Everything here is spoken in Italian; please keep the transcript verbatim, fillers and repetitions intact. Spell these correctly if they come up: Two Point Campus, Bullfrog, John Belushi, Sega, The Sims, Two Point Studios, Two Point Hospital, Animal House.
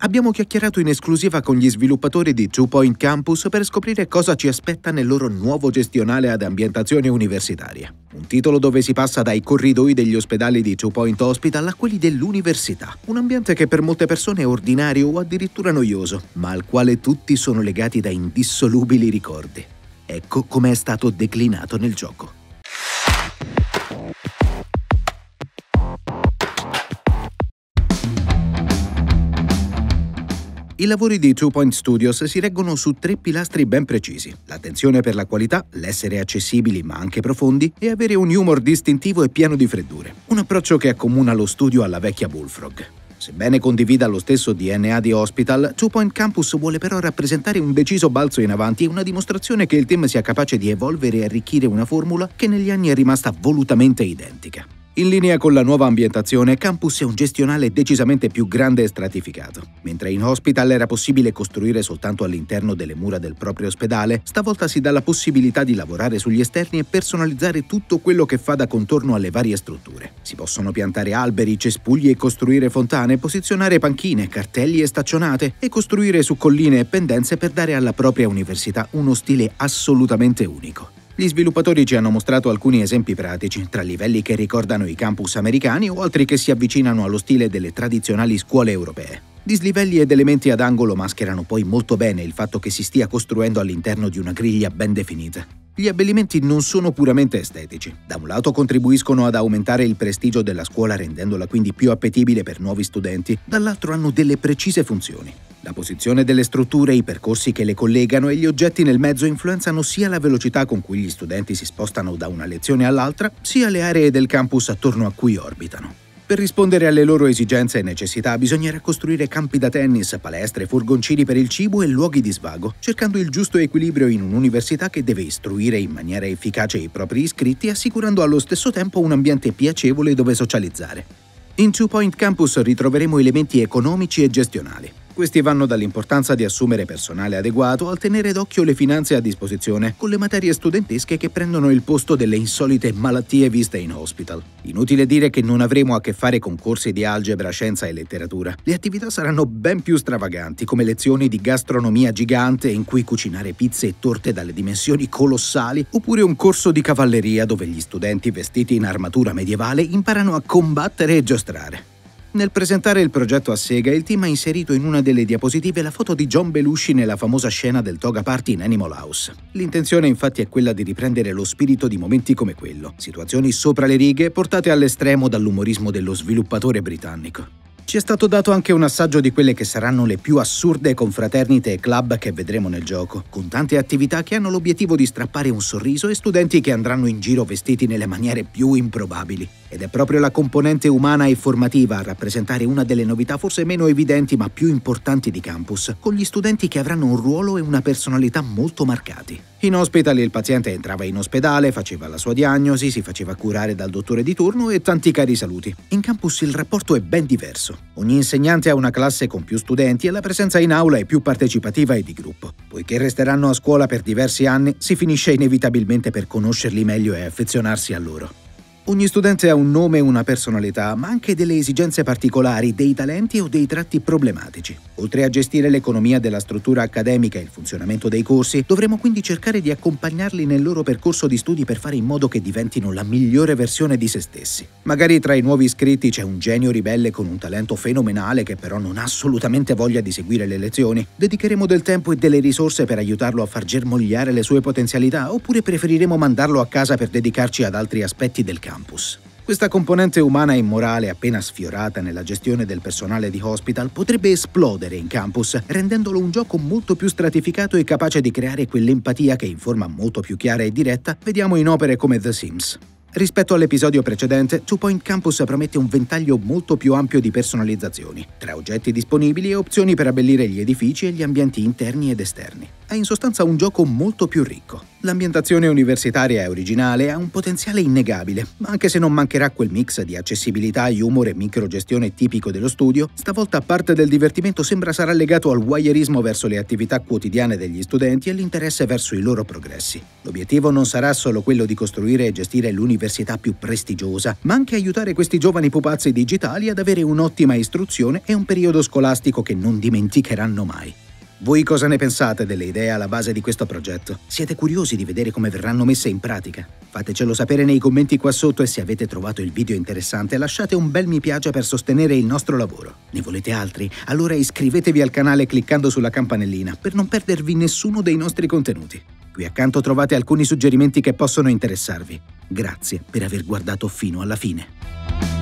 Abbiamo chiacchierato in esclusiva con gli sviluppatori di Two Point Campus per scoprire cosa ci aspetta nel loro nuovo gestionale ad ambientazione universitaria. Un titolo dove si passa dai corridoi degli ospedali di Two Point Hospital a quelli dell'università. Un ambiente che per molte persone è ordinario o addirittura noioso, ma al quale tutti sono legati da indissolubili ricordi. Ecco come è stato declinato nel gioco. I lavori di Two Point Studios si reggono su tre pilastri ben precisi: l'attenzione per la qualità, l'essere accessibili ma anche profondi e avere un humor distintivo e pieno di freddure. Un approccio che accomuna lo studio alla vecchia Bullfrog. Sebbene condivida lo stesso D N A di Hospital, Two Point Campus vuole però rappresentare un deciso balzo in avanti e una dimostrazione che il team sia capace di evolvere e arricchire una formula che negli anni è rimasta volutamente identica. In linea con la nuova ambientazione, Campus è un gestionale decisamente più grande e stratificato. Mentre in Hospital era possibile costruire soltanto all'interno delle mura del proprio ospedale, stavolta si dà la possibilità di lavorare sugli esterni e personalizzare tutto quello che fa da contorno alle varie strutture. Si possono piantare alberi, cespugli e costruire fontane, posizionare panchine, cartelli e staccionate e costruire su colline e pendenze per dare alla propria università uno stile assolutamente unico. Gli sviluppatori ci hanno mostrato alcuni esempi pratici, tra livelli che ricordano i campus americani o altri che si avvicinano allo stile delle tradizionali scuole europee. Dislivelli ed elementi ad angolo mascherano poi molto bene il fatto che si stia costruendo all'interno di una griglia ben definita. Gli abbellimenti non sono puramente estetici. Da un lato contribuiscono ad aumentare il prestigio della scuola rendendola quindi più appetibile per nuovi studenti, dall'altro hanno delle precise funzioni. La posizione delle strutture, i percorsi che le collegano e gli oggetti nel mezzo influenzano sia la velocità con cui gli studenti si spostano da una lezione all'altra, sia le aree del campus attorno a cui orbitano. Per rispondere alle loro esigenze e necessità bisognerà costruire campi da tennis, palestre, furgoncini per il cibo e luoghi di svago, cercando il giusto equilibrio in un'università che deve istruire in maniera efficace i propri iscritti, assicurando allo stesso tempo un ambiente piacevole dove socializzare. In Two Point Campus ritroveremo elementi economici e gestionali. Questi vanno dall'importanza di assumere personale adeguato al tenere d'occhio le finanze a disposizione, con le materie studentesche che prendono il posto delle insolite malattie viste in Hospital. Inutile dire che non avremo a che fare con corsi di algebra, scienza e letteratura. Le attività saranno ben più stravaganti, come lezioni di gastronomia gigante in cui cucinare pizze e torte dalle dimensioni colossali, oppure un corso di cavalleria dove gli studenti vestiti in armatura medievale imparano a combattere e giostrare. Nel presentare il progetto a Sega, il team ha inserito in una delle diapositive la foto di John Belushi nella famosa scena del toga party in Animal House. L'intenzione infatti è quella di riprendere lo spirito di momenti come quello, situazioni sopra le righe portate all'estremo dall'umorismo dello sviluppatore britannico. Ci è stato dato anche un assaggio di quelle che saranno le più assurde confraternite e club che vedremo nel gioco, con tante attività che hanno l'obiettivo di strappare un sorriso e studenti che andranno in giro vestiti nelle maniere più improbabili. Ed è proprio la componente umana e formativa a rappresentare una delle novità forse meno evidenti ma più importanti di Campus, con gli studenti che avranno un ruolo e una personalità molto marcati. In Hospital il paziente entrava in ospedale, faceva la sua diagnosi, si faceva curare dal dottore di turno e tanti cari saluti. In Campus il rapporto è ben diverso. Ogni insegnante ha una classe con più studenti e la presenza in aula è più partecipativa e di gruppo. Poiché resteranno a scuola per diversi anni, si finisce inevitabilmente per conoscerli meglio e affezionarsi a loro. Ogni studente ha un nome e una personalità, ma anche delle esigenze particolari, dei talenti o dei tratti problematici. Oltre a gestire l'economia della struttura accademica e il funzionamento dei corsi, dovremo quindi cercare di accompagnarli nel loro percorso di studi per fare in modo che diventino la migliore versione di se stessi. Magari tra i nuovi iscritti c'è un genio ribelle con un talento fenomenale che però non ha assolutamente voglia di seguire le lezioni. Dedicheremo del tempo e delle risorse per aiutarlo a far germogliare le sue potenzialità, oppure preferiremo mandarlo a casa per dedicarci ad altri aspetti del campo. Campus. Questa componente umana e morale appena sfiorata nella gestione del personale di Hospital potrebbe esplodere in Campus, rendendolo un gioco molto più stratificato e capace di creare quell'empatia che in forma molto più chiara e diretta vediamo in opere come The Sims. Rispetto all'episodio precedente, Two Point Campus promette un ventaglio molto più ampio di personalizzazioni, tra oggetti disponibili e opzioni per abbellire gli edifici e gli ambienti interni ed esterni. è in sostanza un gioco molto più ricco. L'ambientazione universitaria è originale e ha un potenziale innegabile, anche se non mancherà quel mix di accessibilità, humor e microgestione tipico dello studio. Stavolta parte del divertimento sembra sarà legato al voyeurismo verso le attività quotidiane degli studenti e l'interesse verso i loro progressi. L'obiettivo non sarà solo quello di costruire e gestire l'università più prestigiosa, ma anche aiutare questi giovani pupazzi digitali ad avere un'ottima istruzione e un periodo scolastico che non dimenticheranno mai. Voi cosa ne pensate delle idee alla base di questo progetto? Siete curiosi di vedere come verranno messe in pratica? Fatecelo sapere nei commenti qua sotto e se avete trovato il video interessante lasciate un bel mi piace per sostenere il nostro lavoro. Ne volete altri? Allora iscrivetevi al canale cliccando sulla campanellina per non perdervi nessuno dei nostri contenuti. Qui accanto trovate alcuni suggerimenti che possono interessarvi. Grazie per aver guardato fino alla fine.